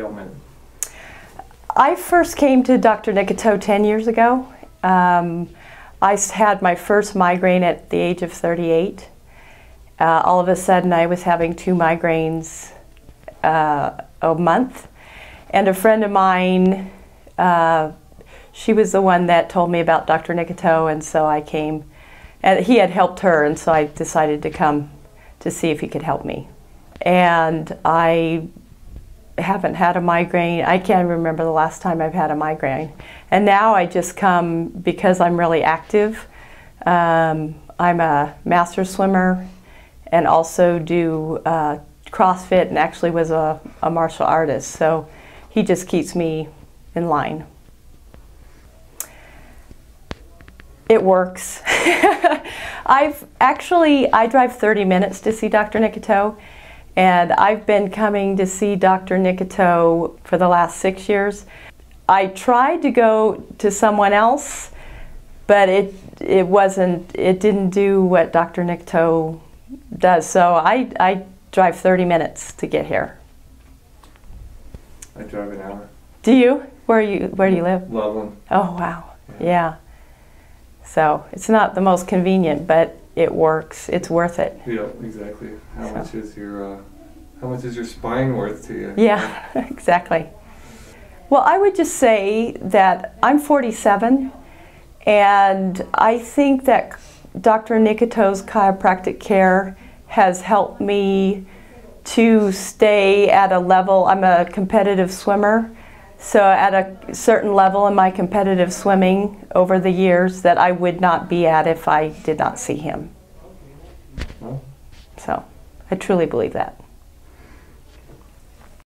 ailment? I first came to Dr. Nikitow 10 years ago. I had my first migraine at the age of 38. All of a sudden I was having 2 migraines a month, and a friend of mine, she was the one that told me about Dr. Nikitow, and so I came, and he had helped her, and so I decided to come to see if he could help me. And I haven't had a migraine. I can't remember the last time I've had a migraine. And now I just come because I'm really active. I'm a master swimmer and also do CrossFit, and actually was a martial artist. So he just keeps me in line. It works. I drive 30 minutes to see Dr. Nikitow, and I've been coming to see Dr. Nikitow for the last 6 years. I tried to go to someone else, but it didn't do what Dr. Nikitow does. So I drive 30 minutes to get here. I drive an hour. Do you? Where do you live? Loveland. Oh wow. Yeah. So it's not the most convenient, but it works. It's worth it. Yeah, exactly. How much is your spine worth to you? Yeah, exactly. Well, I would just say that I'm 47, and I think that Dr. Nikitow's chiropractic care has helped me to stay at a level. I'm a competitive swimmer. So at a certain level in my competitive swimming over the years that I would not be at if I did not see him. So I truly believe that.